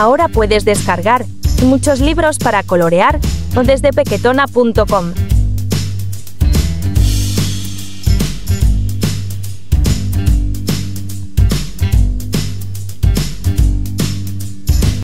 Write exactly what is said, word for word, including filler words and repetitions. Ahora puedes descargar muchos libros para colorear o desde peketona punto com.